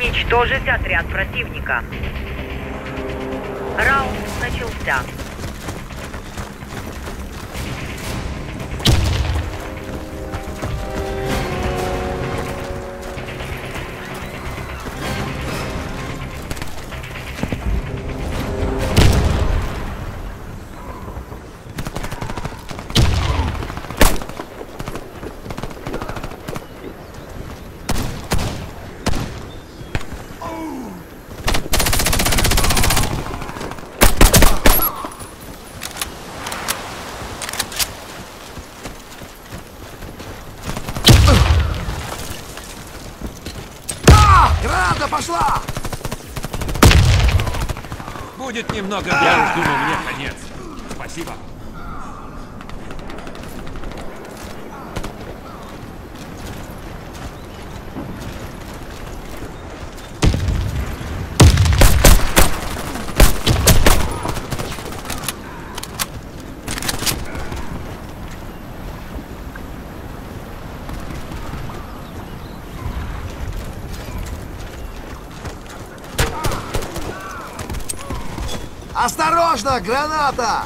Уничтожить отряд противника. Раунд начался. Пошла! Будет немного. Я уж думал, мне конец. Спасибо. Осторожно, граната!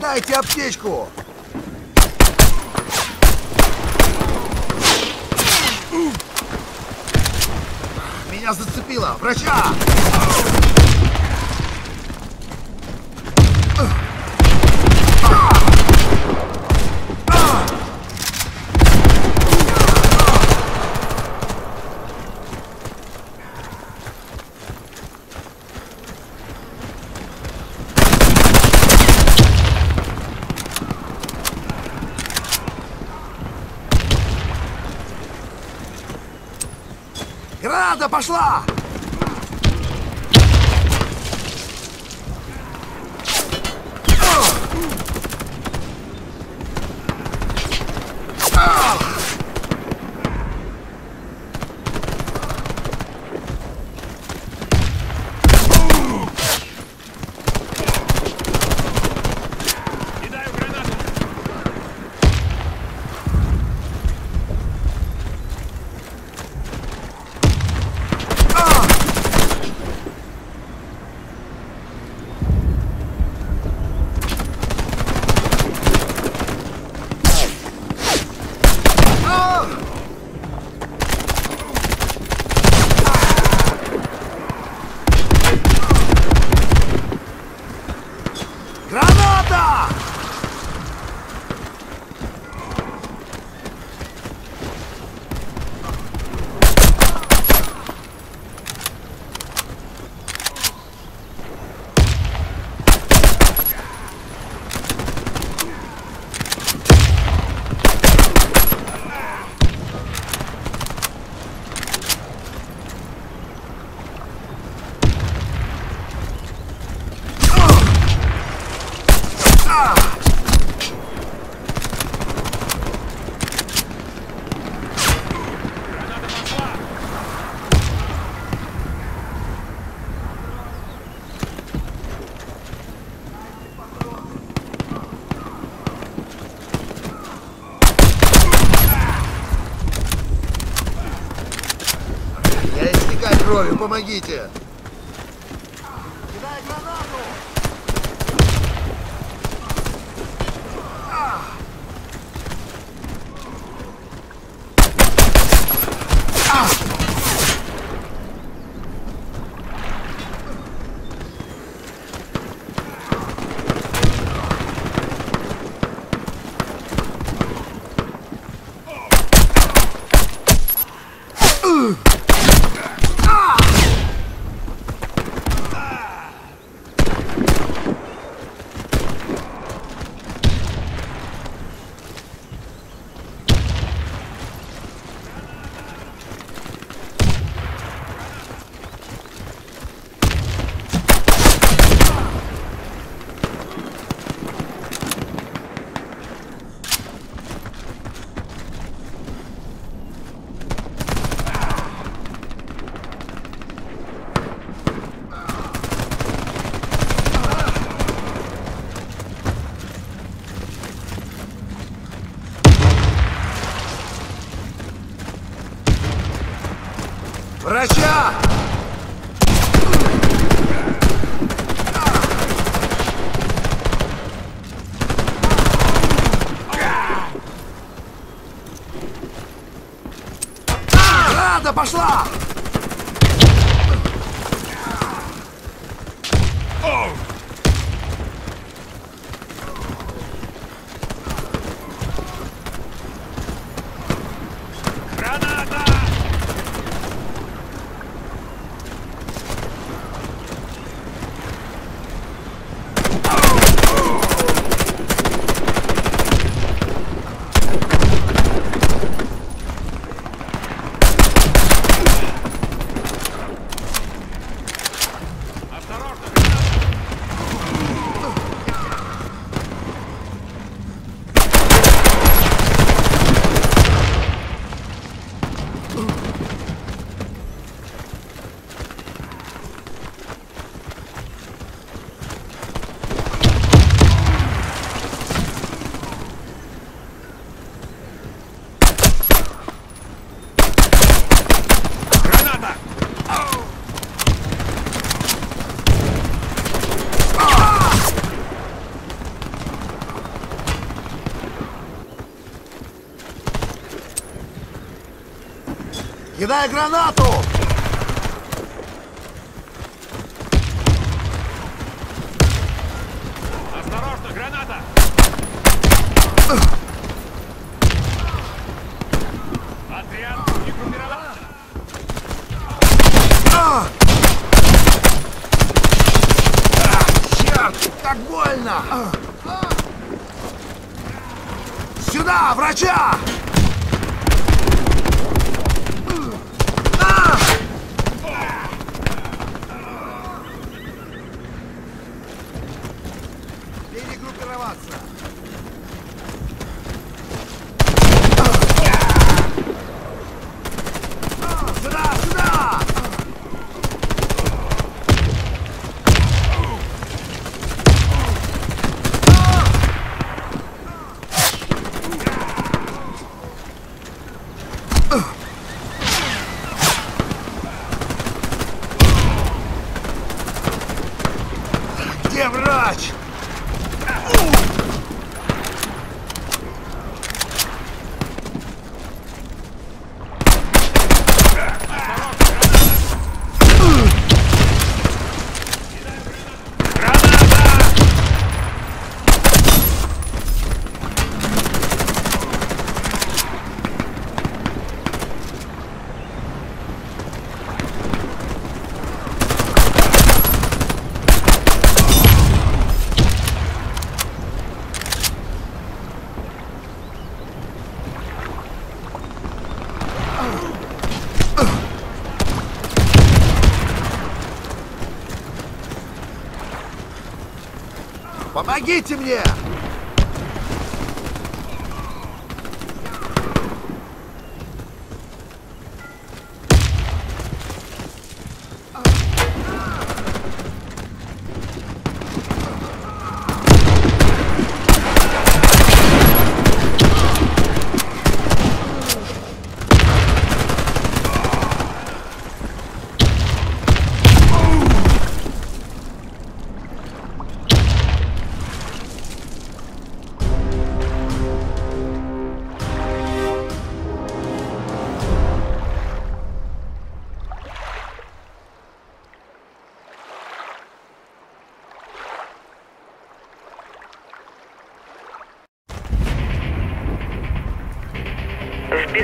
Дайте аптечку! Меня зацепило! Врача! Граната пошла! кровью, помогите! Кидай гранату! Врача! Рада пошла! Кидай гранату! Осторожно, граната! Отряд не формировался! Черт, так больно! Сюда, врача! Врач! Помогите мне!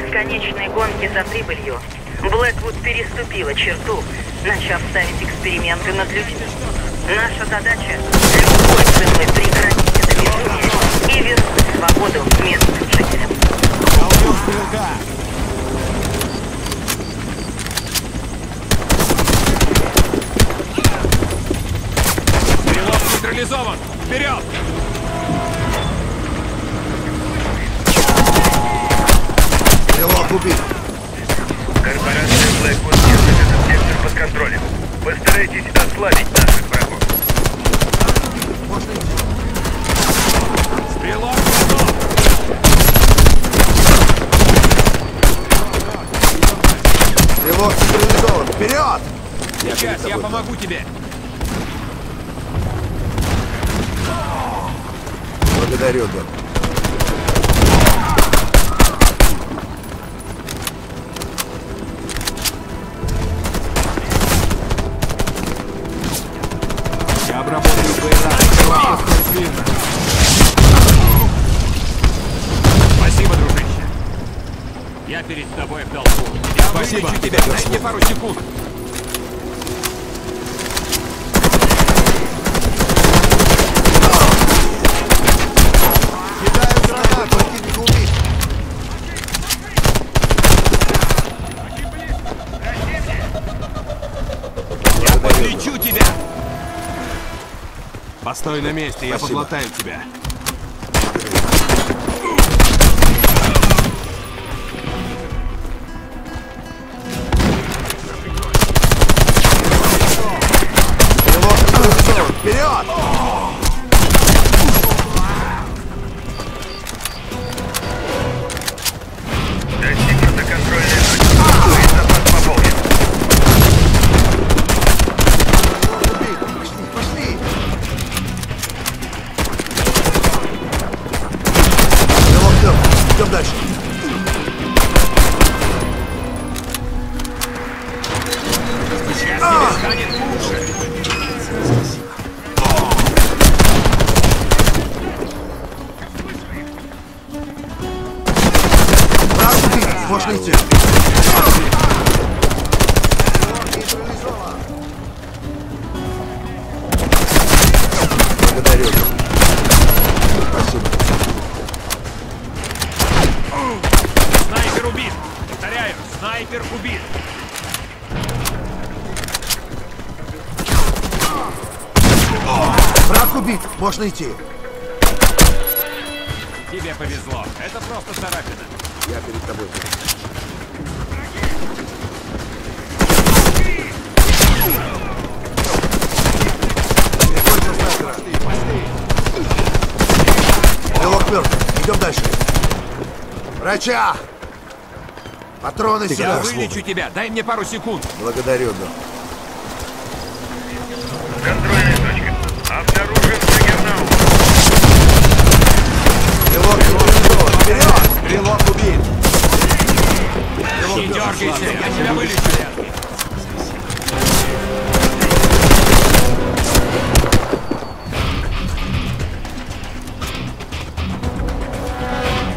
бесконечной гонки за прибылью Blackwood переступила черту, начав ставить эксперименты над людьми. Наша задача – любой ценой прекратить это безумие и вернуть свободу местным жителям. Прилог нейтрализован! Вперед! Прилог убит! Корпорация Blackwood держит этот сектор под контролем. Постарайтесь отслабить наших врагов. Стрелок готов! Стрелок стерилизован! Вперед! Сейчас, я помогу тебе! Благодарю, док. Спасибо, дружище. Я перед тобой в долгу. Я спасибо тебе. Дай мне пару секунд. Я подлечу тебя. Постой на месте, спасибо. Я подлатаю тебя. Вперед! Достигнуто контрольное точку, и запас пополнен. Пошли! Идем дальше. Сейчас тебе станет лучше. Можно идти. Благодарю. Спасибо. Снайпер убит. Повторяю, снайпер убит. Враг убит. Можно идти. Тебе повезло. Это просто царапина. Я перед тобой. Белок мертв. Идем дальше. Врача! Патроны ты сюда. Я вылечу тебя. Дай мне пару секунд. Благодарю, док. Контрольная точка. Обнаружен сигнал. Белок вперед! Стрелок убит! Не дергайся, я тебя вылечу!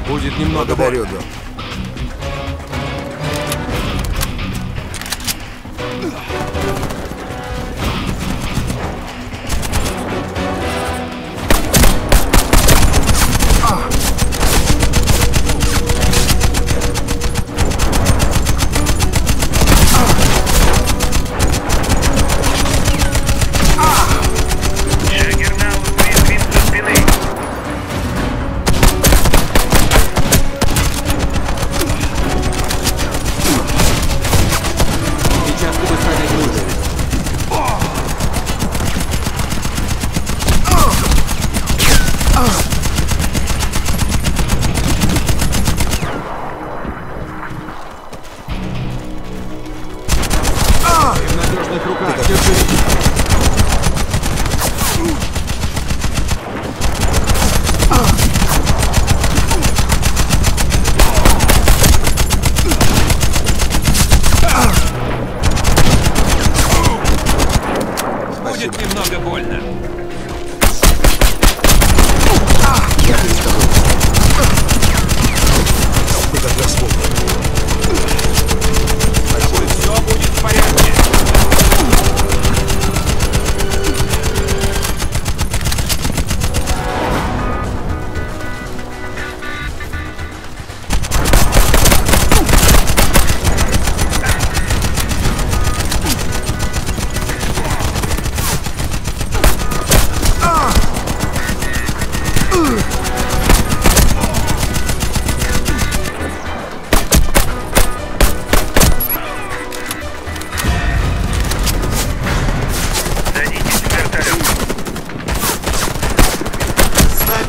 Будет немного борьбы. Будет немного больно.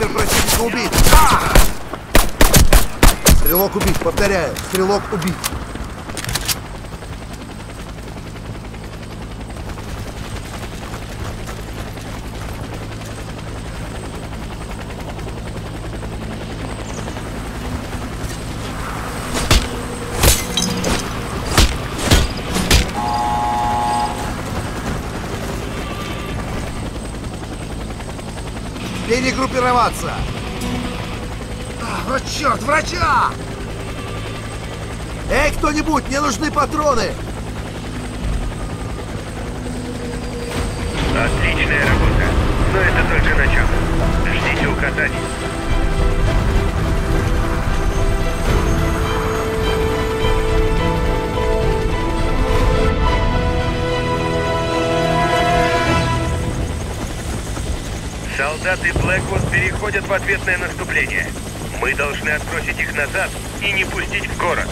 Снайпер противника убит. Стрелок убит, повторяю, стрелок убит. Перегруппироваться. Вот черт, врача! Эй, кто-нибудь, мне нужны патроны! Отличная работа. Но это только начало. Ждите указаний. Солдаты Блэквуд переходят в ответное наступление. Мы должны отбросить их назад и не пустить в город.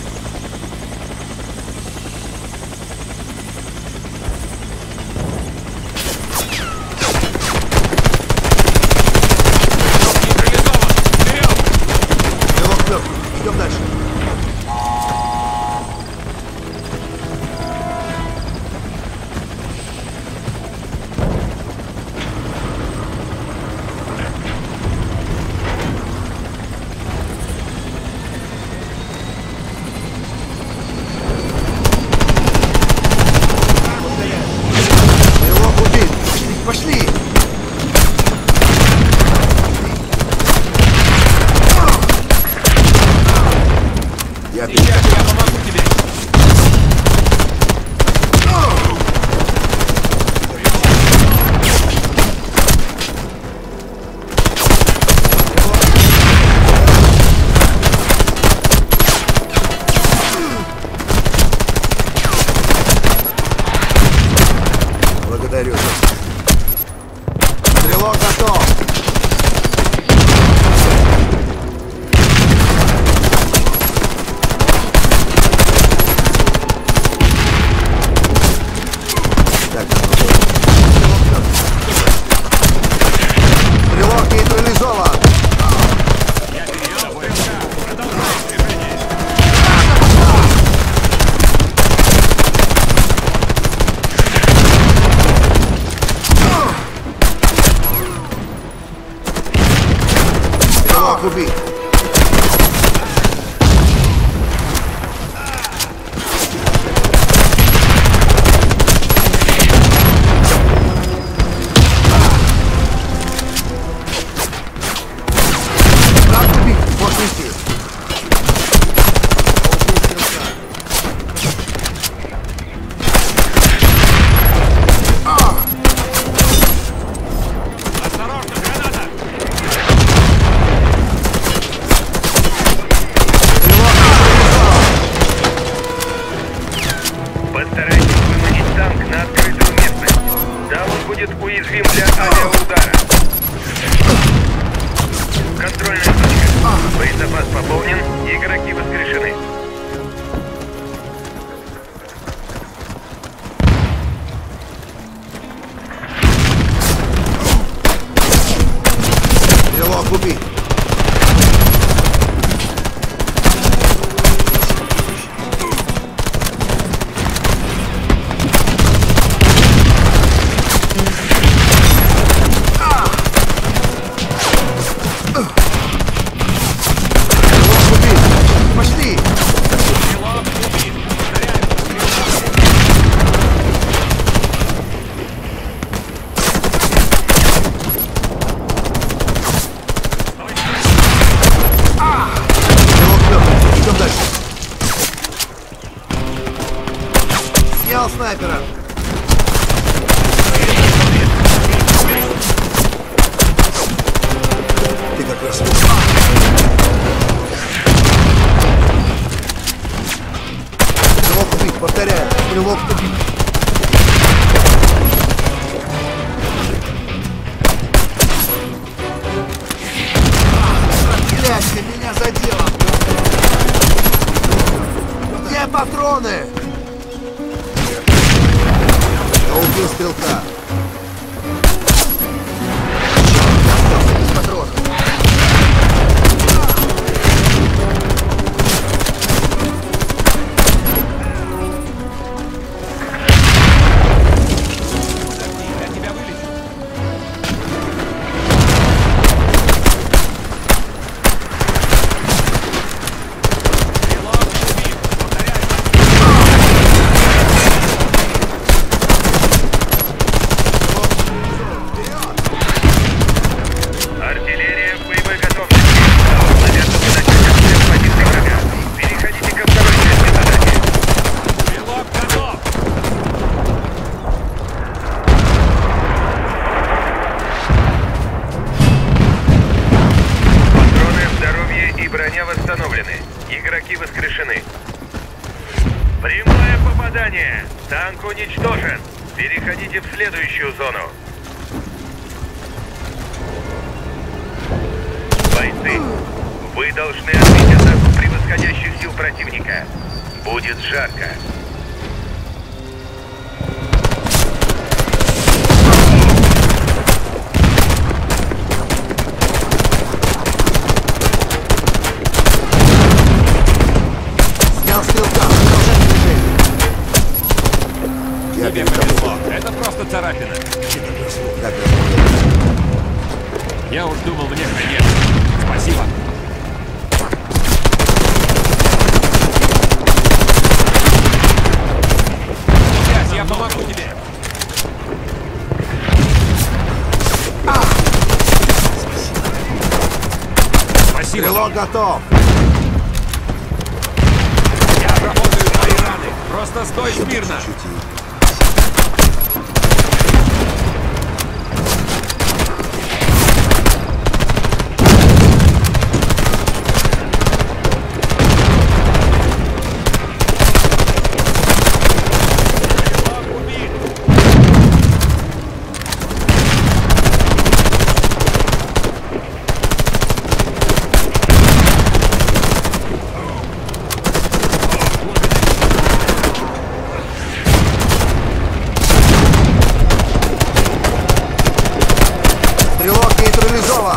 Стрелка. Черт, я остался без патронов. Танки воскрешены. Прямое попадание. Танк уничтожен. Переходите в следующую зону. Бойцы, вы должны отбить атаку превосходящих сил противника. Будет жарко. Тебе повезло. Это просто царапина. Я уж думал, мне конец. Спасибо. Сейчас я помогу тебе. Спасибо. Стрелок готов. Я обработаю твои раны. Просто стой смирно.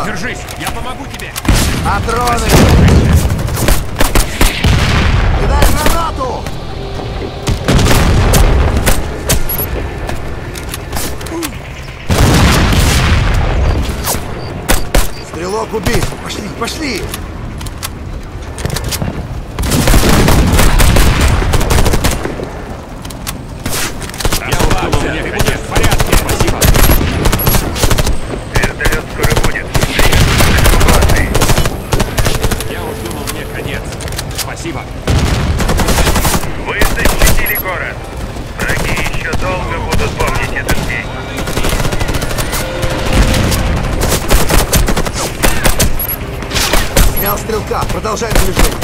Держись, я помогу тебе. А дроны! Кидай гранату! Стрелок убит. Пошли, пошли! Стрелка, продолжай движение.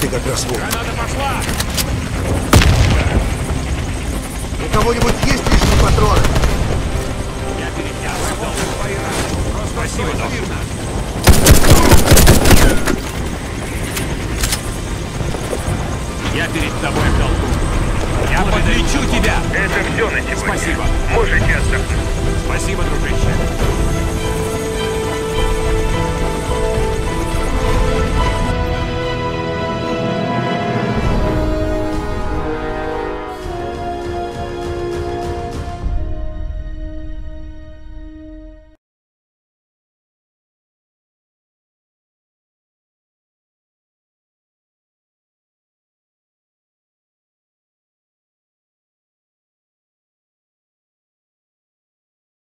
Ты как раз вовремя. Граната пошла. У кого-нибудь есть лишние патроны? Спасибо, да. Я перед тобой в долгу. Я подлечу тебя. Это все на сегодня. Спасибо. Можете отдохнуть. Спасибо, друзья.